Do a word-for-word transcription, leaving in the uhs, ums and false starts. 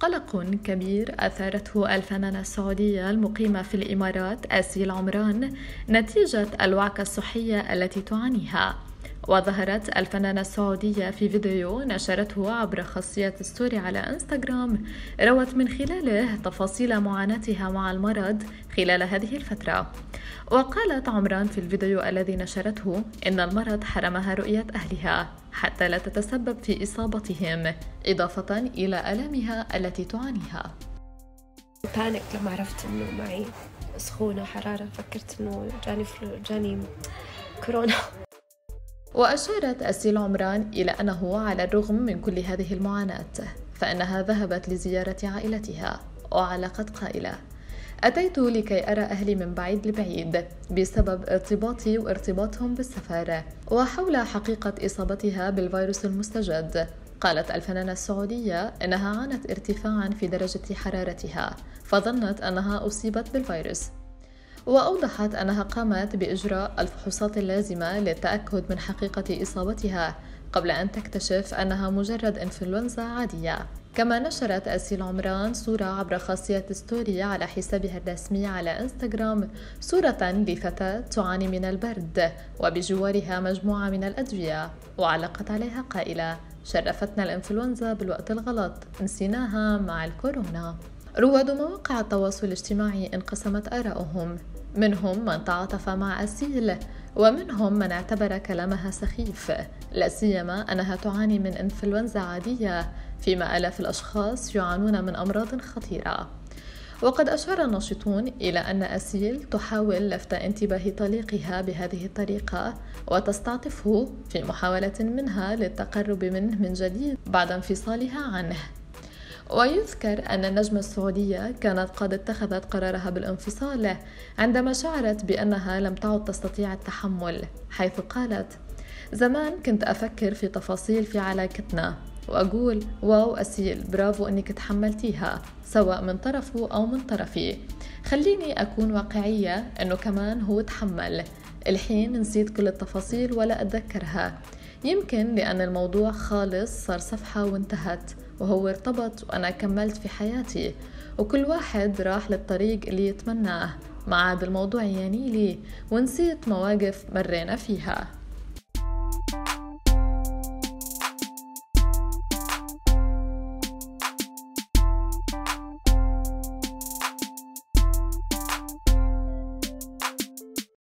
قلق كبير أثارته الفنانة السعودية المقيمة في الإمارات أسيل عمران نتيجة الوعكة الصحية التي تعانيها. وظهرت الفنانة السعودية في فيديو نشرته عبر خاصية ستوري على انستغرام روت من خلاله تفاصيل معاناتها مع المرض خلال هذه الفترة. وقالت عمران في الفيديو الذي نشرته إن المرض حرمها رؤية أهلها حتى لا تتسبب في إصابتهم، إضافة إلى آلامها التي تعانيها. بانك لما عرفت إنه معي سخونة وحرارة، فكرت إنه جاني فلو جاني كورونا. وأشارت أسيل عمران إلى أنه على الرغم من كل هذه المعاناة فإنها ذهبت لزيارة عائلتها، وعلقت قائلة: أتيت لكي أرى أهلي من بعيد لبعيد بسبب ارتباطي وارتباطهم بالسفر. وحول حقيقة إصابتها بالفيروس المستجد، قالت الفنانة السعودية إنها عانت ارتفاعا في درجة حرارتها فظنت أنها أصيبت بالفيروس، وأوضحت أنها قامت بإجراء الفحوصات اللازمة للتأكد من حقيقة إصابتها قبل أن تكتشف أنها مجرد إنفلونزا عادية. كما نشرت أسيل عمران صورة عبر خاصية ستوري على حسابها الرسمي على انستغرام، صورة لفتاة تعاني من البرد وبجوارها مجموعة من الأدوية، وعلقت عليها قائلة: شرفتنا الإنفلونزا بالوقت الغلط، نسيناها مع الكورونا. رواد مواقع التواصل الاجتماعي انقسمت آراؤهم، منهم من تعاطف مع أسيل ومنهم من اعتبر كلامها سخيف، لا سيما أنها تعاني من إنفلونزا عادية فيما آلاف الأشخاص يعانون من أمراض خطيرة. وقد أشار الناشطون إلى أن أسيل تحاول لفت انتباه طليقها بهذه الطريقة وتستعطفه في محاولة منها للتقرب منه من جديد بعد انفصالها عنه. ويذكر أن النجمة السعودية كانت قد اتخذت قرارها بالانفصال عندما شعرت بأنها لم تعد تستطيع التحمل، حيث قالت: زمان كنت أفكر في تفاصيل في علاقتنا وأقول واو أسيل، برافو أنك تحملتيها، سواء من طرفه أو من طرفي. خليني أكون واقعية أنه كمان هو تحمل. الحين نسيت كل التفاصيل ولا أتذكرها، يمكن لأن الموضوع خالص صار صفحة وانتهت، وهو ارتبط وأنا كملت في حياتي وكل واحد راح للطريق اللي يتمناه، ما عاد الموضوع يعنيلي ونسيت مواقف مرينا فيها.